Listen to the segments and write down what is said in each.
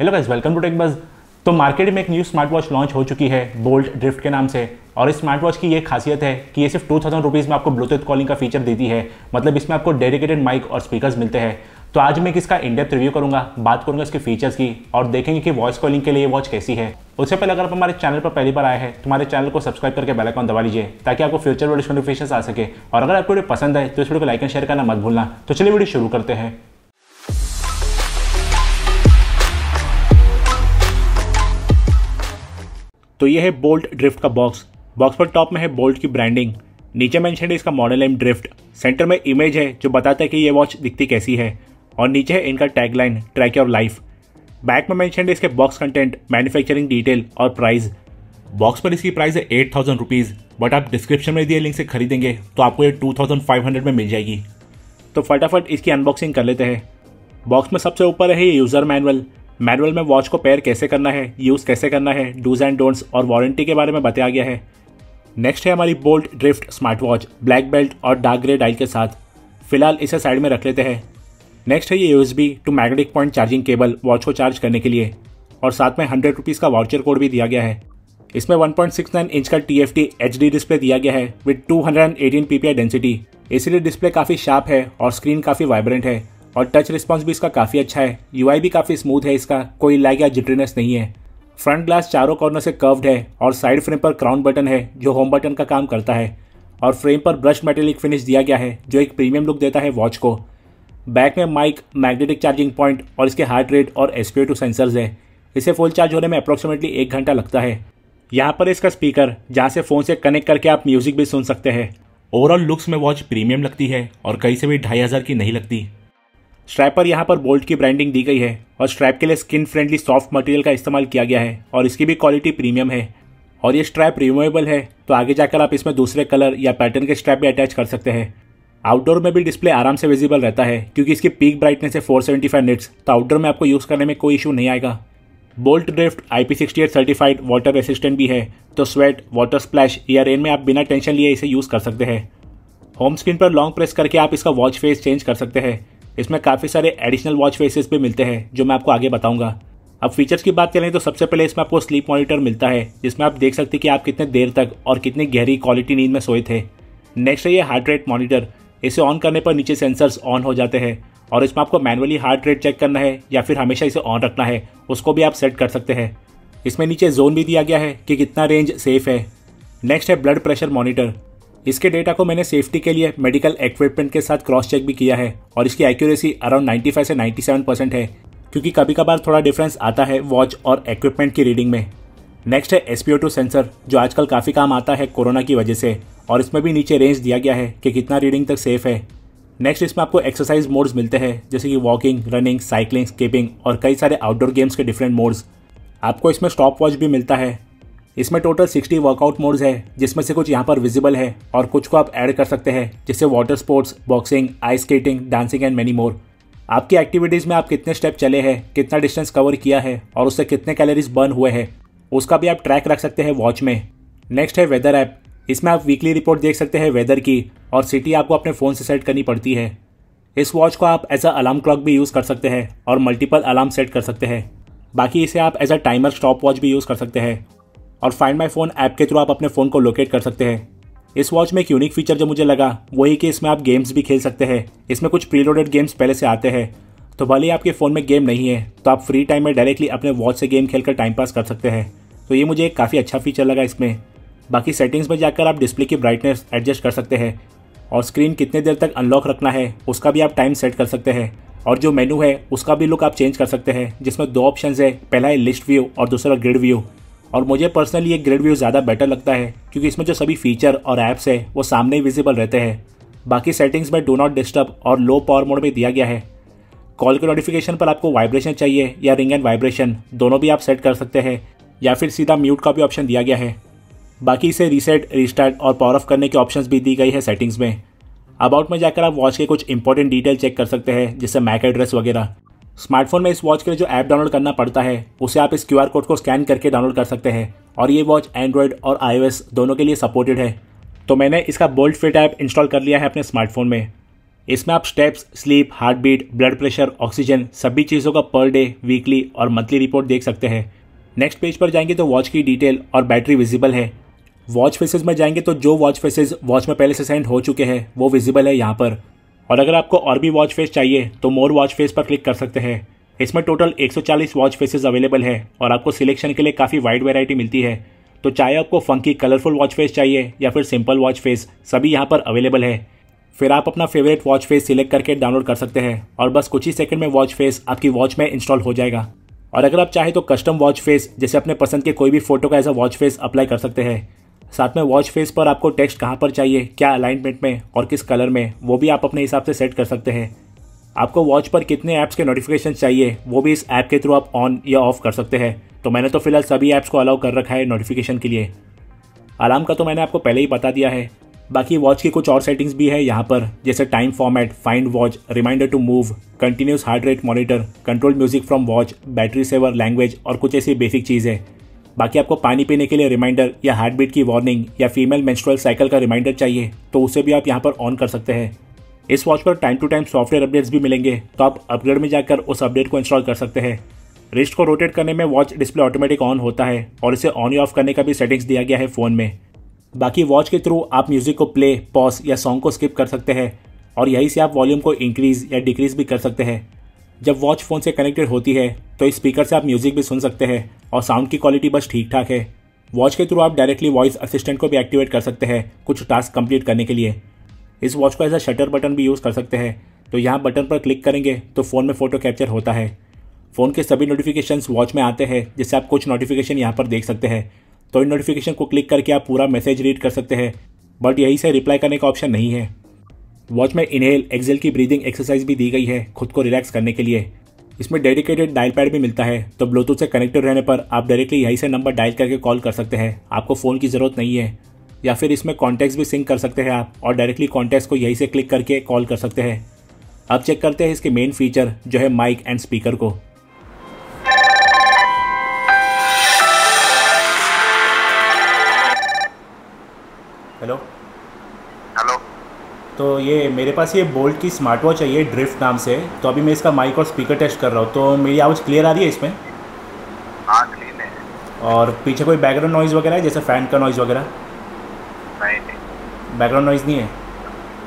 Hello guys, welcome to tech buzz. तो market में एक न्यू स्मार्ट वॉच लॉन्च हो चुकी है बोल्ट ड्रिफ्ट के नाम से, और इस स्मार्ट वॉच की ये खासियत है कि ये सिर्फ 2000 रुपीज़ में आपको ब्लूटूथ कॉलिंग का फीचर देती है। मतलब इसमें आपको डेडिकेटेड माइक और स्पीकर्स मिलते हैं। तो आज मैं इसका इनडेप्थ रिव्यू करूंगा, बात करूंगा इसके फीचर्स की और देखेंगे कि वॉइस कॉलिंग के लिए ये वॉच कैसी है। उससे पहले अगर आप हमारे चैनल पर पहली बार आए हैं तो हमारे चैनल को सब्सक्राइब करके बेल आइकन दबा लीजिए ताकि आपको फ्यूचर वीडियो नोटिफिकेशन आ सके। और अगर आपको वीडियो पसंद आए तो इस वीडियो को लाइक एंड शेयर करना मत भूलना। तो चलिए वीडियो शुरू करते हैं। तो ये है बोल्ट ड्रिफ्ट का बॉक्स पर टॉप में है बोल्ट की ब्रांडिंग, नीचे मेंशन है इसका मॉडल नेम ड्रिफ्ट, सेंटर में इमेज है जो बताता है कि ये वॉच दिखती कैसी है, और नीचे है इनका tagline track your life. Back में मेंशन है इसके बॉक्स कंटेंट, मैन्युफैक्चरिंग डिटेल और प्राइस। बॉक्स पर इसकी प्राइस है 8000 रुपीज़, बट आप डिस्क्रिप्शन में दिए लिंक से खरीदेंगे तो आपको ये 2500 में मिल जाएगी। तो फटाफट इसकी अनबॉक्सिंग कर लेते हैं। बॉक्स में सबसे ऊपर है ये यूज़र मैनुअल में वॉच को पेयर कैसे करना है, यूज़ कैसे करना है, डूज एंड डोंट्स और वारंटी के बारे में बताया गया है। नेक्स्ट है हमारी Boult Drift smart watch black belt और डार्क ग्रे डायल के साथ। फिलहाल इसे साइड में रख लेते हैं। नेक्स्ट है ये USB to magnetic point charging cable watch को चार्ज करने के लिए, और साथ में 100 रुपीज़ का वाउचर कोड भी दिया गया है। इसमें 1.69 इंच का TFT HD डिस्प्ले दिया गया है विद 218 ppi डेंसिटी, इसलिए डिस्प्ले काफ़ी शार्प है और स्क्रीन काफ़ी वाइब्रेंट है, और टच रिस्पॉन्स भी इसका काफ़ी अच्छा है। UI भी काफ़ी स्मूथ है, इसका कोई लैग या जिटरीनेस नहीं है। फ्रंट ग्लास चारों कॉर्नर से कर्व्ड है, और साइड फ्रेम पर क्राउन बटन है जो होम बटन का काम करता है, और फ्रेम पर ब्रश मेटेलिक फिनिश दिया गया है जो एक प्रीमियम लुक देता है वॉच को। बैक में माइक, मैग्नेटिक चार्जिंग पॉइंट और इसके हार्ट रेट और SpO2 सेंसर्स है। इसे फुल चार्ज होने में अप्रॉक्सीमेटली 1 घंटा लगता है। यहाँ पर इसका स्पीकर जहाँ से फ़ोन से कनेक्ट करके आप म्यूजिक भी सुन सकते हैं। ओवरऑल लुक्स में वॉच प्रीमियम लगती है और कहीं से भी 2500 की नहीं लगती। स्ट्रैप पर यहाँ पर बोल्ट की ब्रांडिंग दी गई है, और स्ट्रैप के लिए स्किन फ्रेंडली सॉफ्ट मटेरियल का इस्तेमाल किया गया है, और इसकी भी क्वालिटी प्रीमियम है। और ये स्ट्रैप रिमूवेबल है, तो आगे जाकर आप इसमें दूसरे कलर या पैटर्न के स्ट्रैप भी अटैच कर सकते हैं। आउटडोर में भी डिस्प्ले आराम से विजिबल रहता है क्योंकि इसकी पीक ब्राइटनेस है 475 निट्स, तो आउटडोर में आपको यूज़ करने में कोई इशू नहीं आएगा। Boult Drift IP68 certified water resistant भी है, तो स्वेट, वाटर स्प्लैश या रेन में आप बिना टेंशन लिए इसे यूज़ कर सकते हैं। होम स्क्रीन पर लॉन्ग प्रेस करके आप इसका वॉच फेस चेंज कर सकते हैं। इसमें काफ़ी सारे एडिशनल वॉच फेसेस भी मिलते हैं जो मैं आपको आगे बताऊंगा। अब फीचर्स की बात करें तो सबसे पहले इसमें आपको स्लीप मॉनिटर मिलता है, जिसमें आप देख सकते हैं कि आप कितने देर तक और कितनी गहरी क्वालिटी नींद में सोए थे। नेक्स्ट है ये हार्ट रेट मॉनिटर, इसे ऑन करने पर नीचे सेंसर्स ऑन हो जाते हैं, और इसमें आपको मैनुअली हार्ट रेट चेक करना है या फिर हमेशा इसे ऑन रखना है, उसको भी आप सेट कर सकते हैं। इसमें नीचे जोन भी दिया गया है कि कितना रेंज सेफ है। नेक्स्ट है ब्लड प्रेशर मॉनिटर, इसके डेटा को मैंने सेफ्टी के लिए मेडिकल इक्विपमेंट के साथ क्रॉस चेक भी किया है, और इसकी एक्यूरेसी अराउंड 95 से 97% है, क्योंकि कभी कभार थोड़ा डिफरेंस आता है वॉच और एक्विपमेंट की रीडिंग में। नेक्स्ट है SpO2 सेंसर, जो आजकल काफ़ी काम आता है कोरोना की वजह से, और इसमें भी नीचे रेंज दिया गया है कि कितना रीडिंग तक सेफ है। नेक्स्ट इसमें आपको एक्सरसाइज मोड्स मिलते हैं, जैसे कि वॉकिंग, रनिंग, साइकिलिंग, स्कीपिंग और कई सारे आउटडोर गेम्स के डिफरेंट मोड्स। आपको इसमें स्टॉप वॉच भी मिलता है। इसमें टोटल 60 वर्कआउट मोड्स है, जिसमें से कुछ यहाँ पर विजिबल है और कुछ को आप ऐड कर सकते हैं, जैसे water sports, boxing, ice skating, dancing and many more. आपकी एक्टिविटीज़ में आप कितने स्टेप चले हैं, कितना डिस्टेंस कवर किया है और उससे कितने कैलोरीज बर्न हुए हैं, उसका भी आप ट्रैक रख सकते हैं वॉच में। नेक्स्ट है वेदर ऐप, इसमें आप वीकली रिपोर्ट देख सकते हैं वेदर की, और सिटी आपको अपने फ़ोन से सेट करनी पड़ती है। इस वॉच को आप एज अ अलार्म क्लॉक भी यूज़ कर सकते हैं और मल्टीपल अलार्म सेट कर सकते हैं। बाकी इसे आप as a timer stop watch भी यूज़ कर सकते हैं, और फाइंड माय फ़ोन ऐप के थ्रू आप अपने फ़ोन को लोकेट कर सकते हैं। इस वॉच में एक यूनिक फीचर जो मुझे लगा वही कि इसमें आप गेम्स भी खेल सकते हैं। इसमें कुछ प्रीलोडेड गेम्स पहले से आते हैं, तो भले ही आपके फ़ोन में गेम नहीं है तो आप फ्री टाइम में डायरेक्टली अपने वॉच से गेम खेलकर टाइम पास कर सकते हैं। तो ये मुझे एक काफ़ी अच्छा फीचर लगा इसमें। बाकी सेटिंग्स में जाकर आप डिस्प्ले की ब्राइटनेस एडजस्ट कर सकते हैं, और स्क्रीन कितने देर तक अनलॉक रखना है उसका भी आप टाइम सेट कर सकते हैं, और जो मेनू है उसका भी लुक आप चेंज कर सकते हैं, जिसमें 2 ऑप्शंस है, पहला है लिस्ट व्यू और दूसरा ग्रिड व्यू। और मुझे पर्सनली ये ग्रिड व्यू ज़्यादा बेटर लगता है क्योंकि इसमें जो सभी फीचर और ऐप्स है वो सामने ही विजिबल रहते हैं। बाकी सेटिंग्स में डू नॉट डिस्टर्ब और लो पावर मोड में दिया गया है। कॉल के नोटिफिकेशन पर आपको वाइब्रेशन चाहिए या रिंग एंड वाइब्रेशन दोनों भी आप सेट कर सकते हैं, या फिर सीधा म्यूट का भी ऑप्शन दिया गया है। बाकी इसे रीसेट, रिस्टार्ट और पावर ऑफ करने के ऑप्शंस भी दी गई है सेटिंग्स में। अबाउट में जाकर आप वॉच के कुछ इंपॉर्टेंट डिटेल चेक कर सकते हैं, जैसे मैक एड्रेस वगैरह। स्मार्टफोन में इस वॉच के लिए जो ऐप डाउनलोड करना पड़ता है उसे आप इस QR कोड को स्कैन करके डाउनलोड कर सकते हैं, और ये वॉच एंड्रॉयड और iOS दोनों के लिए सपोर्टेड है। तो मैंने इसका बोल्ट फिट ऐप इंस्टॉल कर लिया है अपने स्मार्टफोन में। इसमें आप steps, sleep, heart beat, blood pressure, oxygen सभी चीज़ों का पर डे, वीकली और मंथली रिपोर्ट देख सकते हैं। नेक्स्ट पेज पर जाएंगे तो वॉच की डिटेल और बैटरी विजिबल है। वॉच फेसेस में जाएंगे तो जो वॉच फेसेस वॉच में पहले से सेंड हो चुके हैं वो विजिबल है यहाँ पर। और अगर आपको और भी वॉच फेस चाहिए तो मोर वॉच फेस पर क्लिक कर सकते हैं। इसमें टोटल 140 वॉच फेसेस अवेलेबल है और आपको सिलेक्शन के लिए काफ़ी वाइड वैरायटी मिलती है। तो चाहे आपको फंकी कलरफुल वॉच फेस चाहिए या फिर सिंपल वॉच फेस, सभी यहाँ पर अवेलेबल है। फिर आप अपना फेवरेट वॉच फेस सिलेक्ट करके डाउनलोड कर सकते हैं और बस कुछ ही सेकंड में वॉच फेस आपकी वॉच में इंस्टॉल हो जाएगा। और अगर आप चाहे तो कस्टम वॉच फेस जैसे अपने पसंद के कोई भी फोटो का as a watch face apply कर सकते हैं। साथ में वॉच फेस पर आपको टेक्स्ट कहाँ पर चाहिए, क्या अलाइनमेंट में और किस कलर में, वो भी आप अपने हिसाब से सेट कर सकते हैं। आपको वॉच पर कितने ऐप्स के नोटिफिकेशन चाहिए वो भी इस ऐप के थ्रू आप ऑन या ऑफ कर सकते हैं। तो मैंने तो फिलहाल सभी ऐप्स को अलाउ कर रखा है नोटिफिकेशन के लिए। अलार्म का तो मैंने आपको पहले ही बता दिया है। बाकी वॉच की कुछ और सेटिंग्स भी है यहाँ पर, जैसे time format, find watch, reminder to move, continuous heart rate monitor, control music from watch, battery saver, language और कुछ ऐसी बेसिक चीज़ें। बाकी आपको पानी पीने के लिए रिमाइंडर या हार्ट बीट की वार्निंग या फीमेल मेंस्ट्रुअल साइकिल का रिमाइंडर चाहिए तो उसे भी आप यहाँ पर ऑन कर सकते हैं। इस वॉच पर time to time software updates भी मिलेंगे, तो आप अपग्रेड में जाकर उस अपडेट को इंस्टॉल कर सकते हैं। रिस्ट को रोटेट करने में वॉच डिस्प्ले ऑटोमेटिक ऑन होता है और इसे ऑन या ऑफ करने का भी सेटिंग्स दिया गया है फ़ोन में। बाकी वॉच के थ्रू आप म्यूज़िक को प्ले, पॉज या सॉन्ग को स्किप कर सकते हैं और यहीं से आप वॉल्यूम को इंक्रीज़ या डिक्रीज़ भी कर सकते हैं। जब वॉच फ़ोन से कनेक्टेड होती है तो इस स्पीकर से आप म्यूज़िक भी सुन सकते हैं और साउंड की क्वालिटी बस ठीक ठाक है। वॉच के थ्रू आप डायरेक्टली वॉइस असिस्टेंट को भी एक्टिवेट कर सकते हैं कुछ टास्क कंप्लीट करने के लिए। इस वॉच को एज अ शटर बटन भी यूज़ कर सकते हैं। तो यहाँ बटन पर क्लिक करेंगे तो फ़ोन में फ़ोटो कैप्चर होता है। फ़ोन के सभी नोटिफिकेशंस वॉच में आते हैं, जिससे आप कुछ नोटिफिकेशन यहाँ पर देख सकते हैं। तो इन नोटिफिकेशन को क्लिक करके आप पूरा मैसेज रीड कर सकते हैं, बट यहीं से रिप्लाई करने का ऑप्शन नहीं है। वॉच में इनहेल, एक्सहेल की ब्रीदिंग एक्सरसाइज भी दी गई है खुद को रिलैक्स करने के लिए। इसमें डेडिकेटेड डायल पैड भी मिलता है, तो ब्लूटूथ से कनेक्टेड रहने पर आप डायरेक्टली यहीं से नंबर डायल करके कॉल कर सकते हैं, आपको फ़ोन की ज़रूरत नहीं है। या फिर इसमें कॉन्टैक्ट्स भी सिंक कर सकते हैं आप और डायरेक्टली कॉन्टैक्ट्स को यहीं से क्लिक करके कॉल कर सकते हैं। अब चेक करते हैं इसके मेन फीचर जो है माइक एंड स्पीकर को। हेलो हेलो, तो ये मेरे पास ये बोल्ट की स्मार्ट वॉच है, ये ड्रिफ्ट नाम से। तो अभी मैं इसका माइक और स्पीकर टेस्ट कर रहा हूँ, तो मेरी आवाज़ क्लियर आ रही है इसमें? हाँ, क्लीन है। और पीछे कोई बैकग्राउंड नॉइज़ वगैरह है, जैसे फ़ैन का नॉइज़ वगैरह? नहीं, बैकग्राउंड नॉइज़ नहीं है।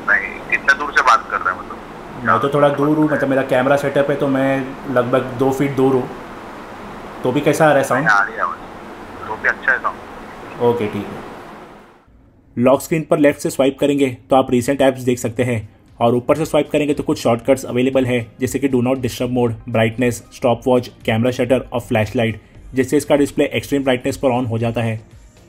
नहीं, कितना दूर से बात कर रहे हैं? मतलब मैं तो थोड़ा दूर हूँ, मतलब मेरा कैमरा सेटअप है तो मैं लगभग 2 फीट दूर हूँ। तो भी कैसा आ रहा है साउंड? आ रही है आवाज़, तो भी अच्छा है साउंड। ओके, ठीक है। लॉक स्क्रीन पर लेफ्ट से स्वाइप करेंगे तो आप रिसेंट ऐप्स देख सकते हैं और ऊपर से स्वाइप करेंगे तो कुछ शॉर्टकट्स अवेलेबल है, जैसे कि do not disturb mode, brightness, stop watch, camera shutter और फ्लैशलाइट, जिससे इसका डिस्प्ले एक्सट्रीम ब्राइटनेस पर ऑन हो जाता है।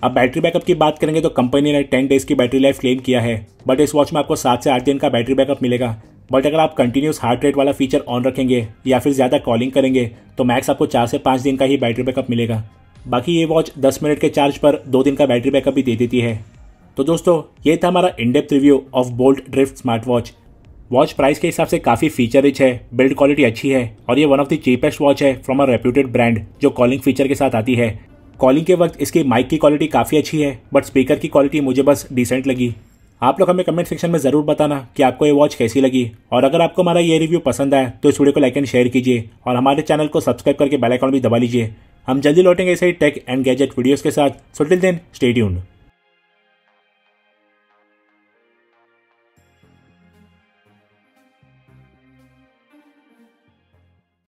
अब बैटरी बैकअप की बात करेंगे तो कंपनी ने 10 डेज़ की बैटरी लाइफ क्लेम किया है, बट इस वॉच में आपको 7 से 8 दिन का बैटरी बैकअप मिलेगा। बट अगर आप कंटिन्यूस हार्ट रेट वाला फीचर ऑन रखेंगे या फिर ज़्यादा कॉलिंग करेंगे तो मैक्स आपको 4 से 5 दिन का ही बैटरी बैकअप मिलेगा। बाकी ये वॉच 10 मिनट के चार्ज पर 2 दिन का बैटरी बैकअप भी दे देती है। तो दोस्तों, ये था हमारा in depth review of bolt Drift smart watch. Watch price के हिसाब से काफ़ी फीचर रिच है, बिल्ड क्वालिटी अच्छी है और ये one of the cheapest watch है फ्रॉम अ रेप्यूटेड ब्रांड जो कॉलिंग फीचर के साथ आती है। कॉलिंग के वक्त इसकी माइक की क्वालिटी काफ़ी अच्छी है, बट स्पीकर की क्वालिटी मुझे बस डिसेंट लगी। आप लोग हमें कमेंट सेक्शन में ज़रूर बताना कि आपको ये वॉच कैसी लगी। और अगर आपको हमारा ये रिव्यू पसंद आया तो इस वीडियो को लाइक एंड शेयर कीजिए और हमारे चैनल को सब्सक्राइब करके बेल आइकन भी दबा लीजिए। हम जल्दी लौटेंगे ऐसे ही टेक एंड गैजेट वीडियोज़ के साथ। So till then, stay tuned.